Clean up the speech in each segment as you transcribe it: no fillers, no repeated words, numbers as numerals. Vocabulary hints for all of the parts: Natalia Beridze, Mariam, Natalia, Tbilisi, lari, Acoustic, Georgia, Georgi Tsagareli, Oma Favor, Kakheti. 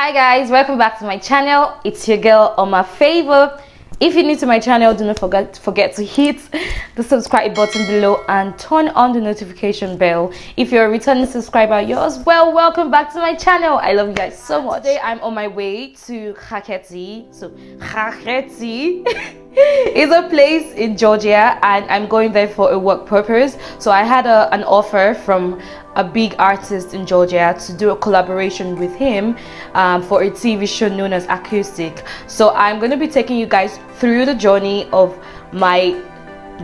Hi guys, welcome back to my channel. It's your girl Oma Favor. If you're new to my channel, do not forget to hit the subscribe button below and turn on the notification bell. If you're a returning subscriber, you're as well welcome back to my channel. I love you guys so much. Today I'm on my way to Kakheti. So Kakheti is a place in Georgia, and I'm going there for a work purpose. So I had an offer from a big artist in Georgia to do a collaboration with him for a TV show known as Acoustic. So I'm going to be taking you guys through the journey of my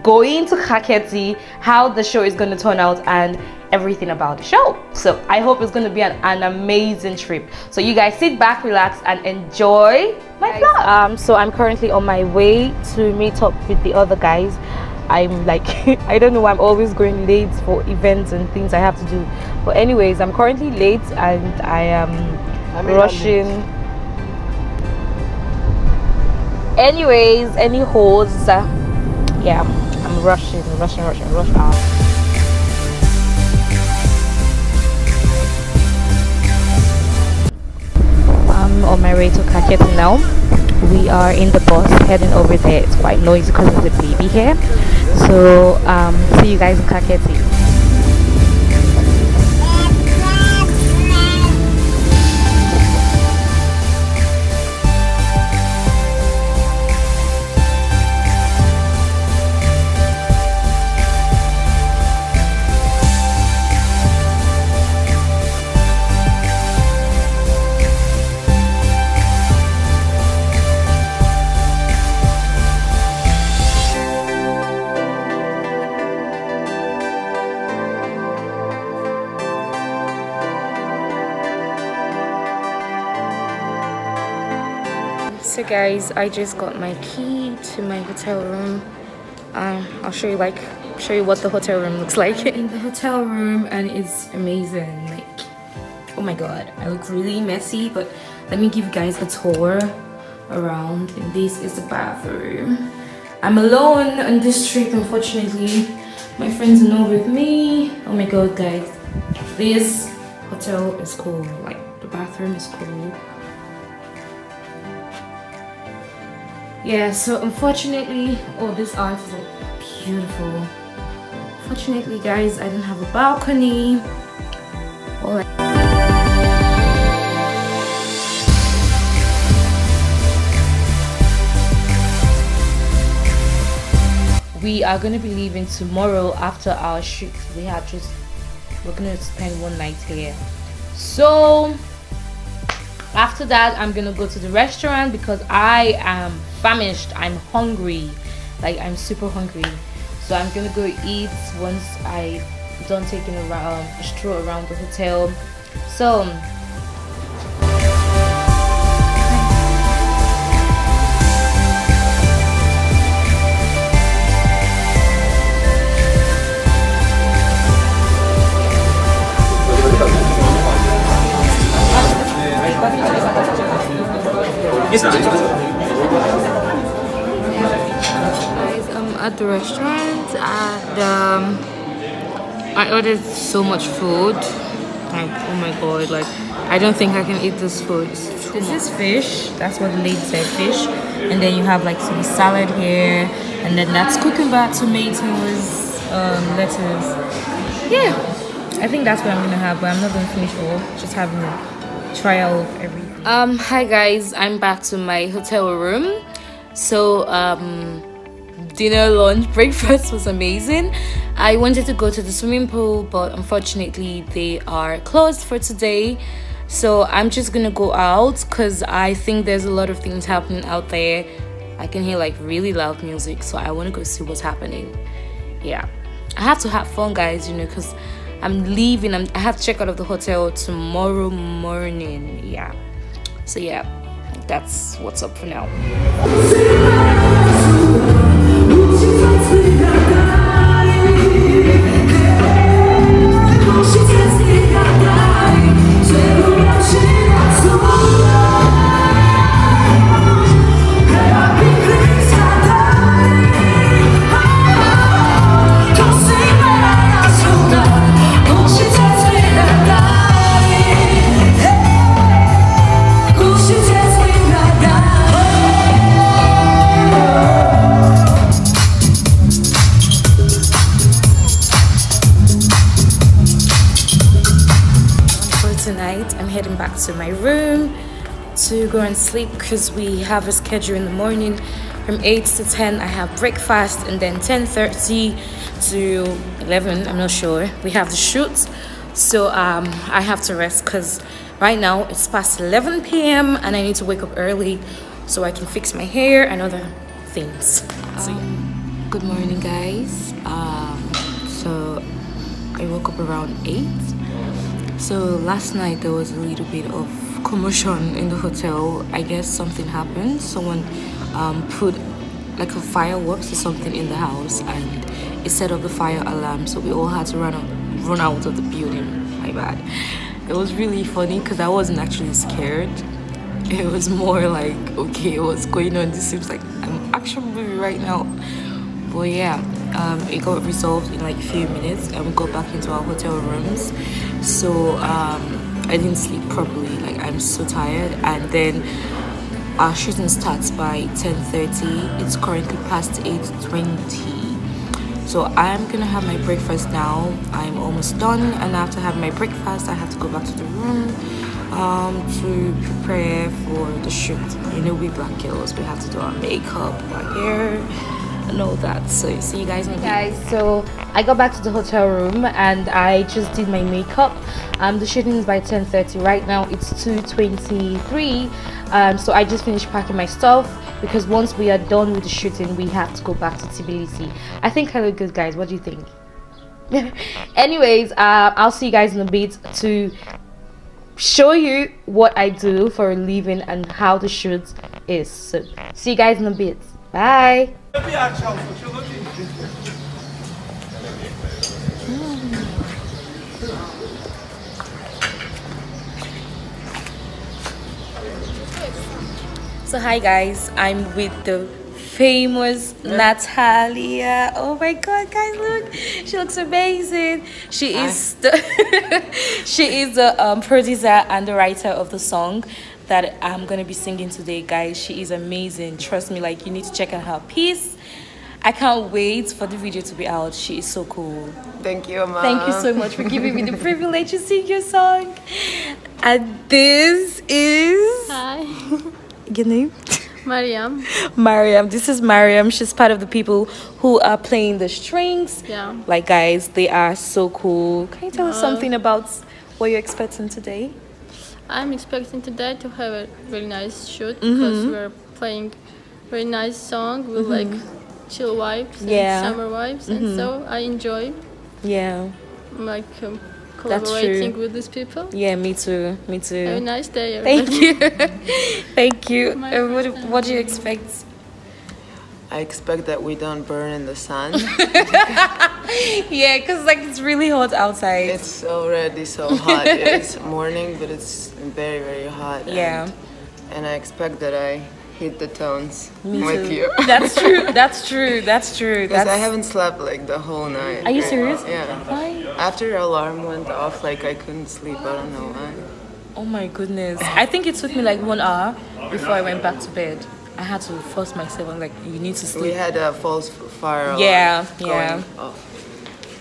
going to Kakheti, how the show is going to turn out, and everything about the show. So I hope it's going to be an amazing trip. So you guys sit back, relax, and enjoy my vlog. So I'm currently on my way to meet up with the other guys. I'm like I don't know why I'm always going late for events and things I have to do, but anyways, I'm currently late and I am rushing. Anyways, any holes? Yeah, I'm rushing out. I'm on my way to Kakheti now. We are in the bus heading over there. It's quite noisy because there's a baby here. So see you guys in Kakheti. So guys, I just got my key to my hotel room. I'll show you what the hotel room looks like. In the hotel room, and it's amazing. Like, oh my god, I look really messy, but let me give you guys a tour around. And this is the bathroom. I'm alone on this trip, unfortunately. My friends are not with me. Oh my god, guys, this hotel is cool. Like, the bathroom is cool. Yeah, so unfortunately, oh, this art is beautiful. Fortunately, guys, I didn't have a balcony. All I we are gonna be leaving tomorrow after our shoot. We're gonna spend one night here. So after that, I'm gonna go to the restaurant because I am famished. I'm hungry, like I'm super hungry. So I'm gonna go eat once I've done taking a stroll around the hotel. So guys, I'm at the restaurant, and I ordered so much food. Like, oh my god, like I don't think I can eat this food. This is fish. That's what the lady said, fish. And then you have like some salad here, and then that's cucumber, tomatoes, lettuce. Yeah, I think that's what I'm gonna have, but I'm not gonna finish all. Just having a trial of everything. Hi guys, I'm back to my hotel room. So dinner, lunch, breakfast was amazing. I wanted to go to the swimming pool, but unfortunately they are closed for today. So I'm just gonna go out because I think there's a lot of things happening out there. I can hear like really loud music, so I want to go see what's happening. Yeah, I have to have fun, guys, you know, because I'm leaving. I have to check out of the hotel tomorrow morning. Yeah. So yeah, that's what's up for now. back to my room to go and sleep because we have a schedule in the morning. From 8 to 10 I have breakfast, and then 10:30 to 11, I'm not sure, we have the shoot. So I have to rest because right now it's past 11 p.m. and I need to wake up early so I can fix my hair and other things. So, yeah. Good morning guys. So I woke up around 8. So last night there was a little bit of commotion in the hotel. I guess something happened. Someone put like a fireworks or something in the house and it set off the fire alarm, so we all had to run out of the building. My bad. It was really funny because I wasn't actually scared. It was more like, okay, what's going on? This seems like an action movie right now. But yeah, it got resolved in like a few minutes and we got back into our hotel rooms. So I didn't sleep properly, like I'm so tired. And then our shooting starts by 10:30. It's currently past 8:20. So I'm gonna have my breakfast now. I'm almost done, and after having my breakfast I have to go back to the room to prepare for the shoot. You know, we black girls, we have to do our makeup, our hair and all that. So see you guys in a bit. Hey guys, so I got back to the hotel room and I just did my makeup. The shooting is by 10:30. Right now it's 2:23. So I just finished packing my stuff, because once we are done with the shooting we have to go back to Tbilisi. I think I look good guys, what do you think? Anyways, I'll see you guys in a bit to show you what I do for a living and how the shoot is. So see you guys in a bit. Bye. So hi guys, I'm with the famous Natalia. Oh my god guys, look, she looks amazing. She is the she is the producer and the writer of the song that I'm gonna be singing today guys. She is amazing, trust me, like you need to check out her piece. I can't wait for the video to be out. She is so cool. Thank you, Oma. Thank you so much for giving me the privilege to sing your song. And this is... Hi. Your name? Mariam. Mariam. This is Mariam. She's part of the people who are playing the strings. Yeah. Like, guys, they are so cool. Can you tell us something about what you're expecting today? I'm expecting today to have a really nice shoot because we're playing very nice song with like... chill vibes, yeah, and summer vibes, and so I enjoy, yeah, like collaborating with these people. Yeah, me too, me too. Have a nice day, everybody. Thank you. Thank you. What do you expect? I expect that we don't burn in the sun. Yeah, because like it's really hot outside. It's already so hot. It's morning, but it's very, very hot. Yeah, and I expect that I hit the tones with you. That's true, that's true, that's true. Because I haven't slept like the whole night. Are you serious? Yeah. Why? After your alarm went off, like I couldn't sleep, I don't know why. Oh my goodness. I think it took me like 1 hour before I went back to bed. I had to force myself, I'm like, you need to sleep. We had a false fire alarm. Yeah, yeah.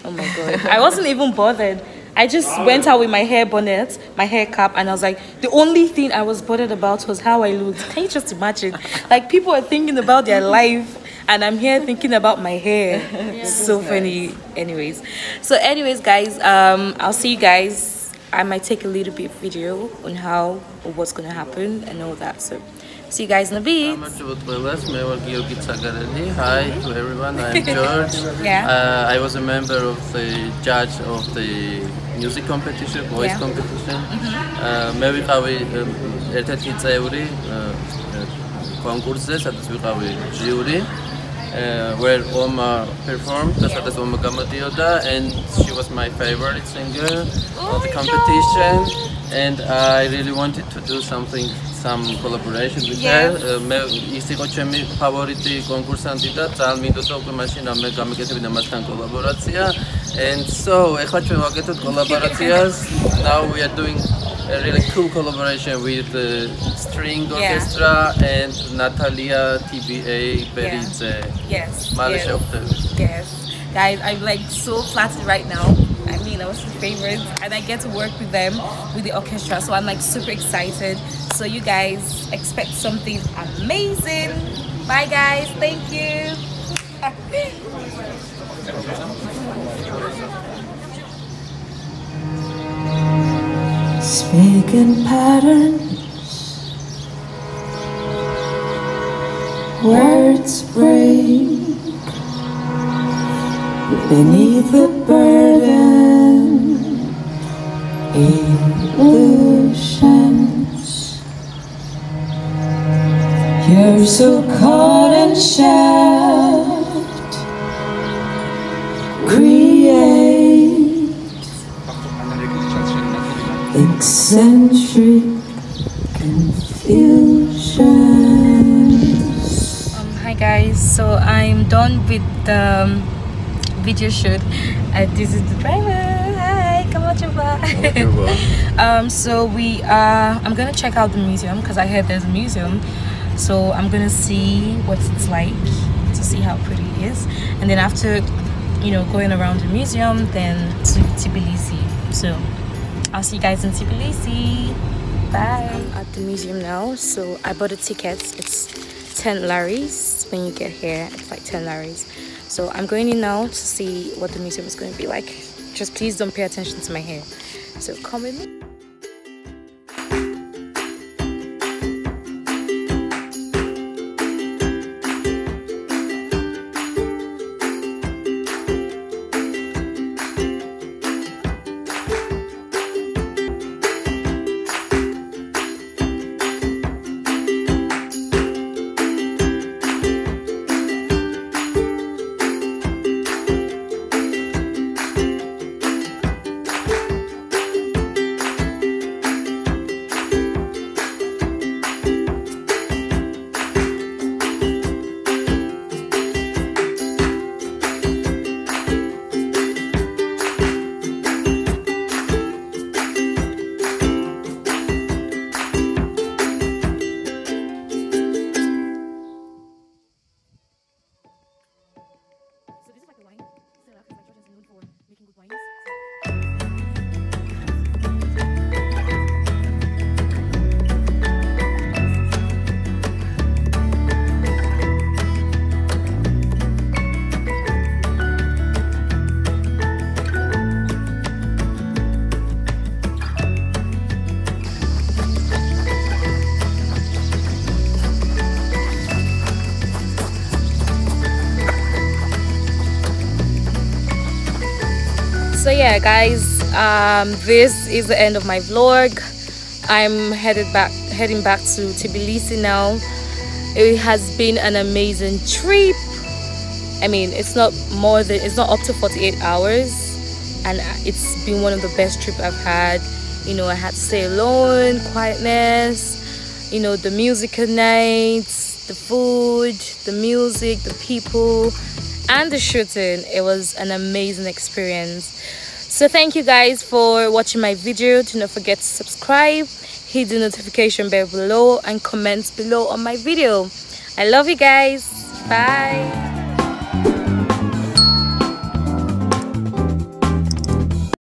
Oh my god. I wasn't even bothered. I just went out with my hair bonnet, my hair cap, and I was like, the only thing I was bothered about was how I looked. Can you just imagine? Like, people are thinking about their life, and I'm here thinking about my hair. Yeah, so funny. Nice. Anyways. So anyways, guys, I'll see you guys. I might take a little bit of video on how or what's going to happen and all that. So see you guys in a bit. I'm Georgi Tsagareli. Hi to everyone. I'm George. Yeah. I was a member of the judge of the music competition, voice competition. Მე ვიყავი ერთ-ერთი წევრი კონკურსზე, სადაც ვიყავი ჟიური, where Oma performed, სადაც Oma გამოდიოდა, and she was my favorite singer of the competition, and I really wanted to do something, some collaboration with her. მე ის იყო ჩემი ფავორიტი კონკურსანტი და ძალიან მინდოდა უკვე მაშინ რამე გამეკეთებინა მასთან კოლაბორაცია. And so ეხლა ჩვენ ვაკეთებთ კოლაბორაციას. Now we are doing a really cool collaboration with the string orchestra and Natalia TBA Beridze. Yes. Yes. Guys, I'm like so flattered right now. I mean, Tsagareli, that was his favorite, and I get to work with them with the orchestra, so I'm like super excited. So you guys expect something amazing. Bye guys, thank you. Speak in patterns, words break beneath the burden, illusions. You're so caught and shut. Create eccentric confusions. Hi guys, so I'm done with the video shoot. This is the driver. Hi, come on, Chuba. So we are. I'm gonna check out the museum because I heard there's a museum. So I'm gonna see what it's like to see how pretty it is, and then after, you know, going around the museum, then to Tbilisi. So I'll see you guys in Tbilisi. Bye. I'm at the museum now. So I bought the tickets. It's 10 laris when you get here. It's like 10 laris. So I'm going in now to see what the museum is going to be like. Just please don't pay attention to my hair. So come with me. So yeah guys, this is the end of my vlog. I'm heading back to Tbilisi now. It has been an amazing trip. I mean, it's not up to 48 hours, and it's been one of the best trips I've had. You know, I had to stay alone, quietness, you know, the music at night, the food, the music, the people, and the shooting. It was an amazing experience. So thank you guys for watching my video. Do not forget to subscribe, hit the notification bell below, and comment below on my video. I love you guys. Bye.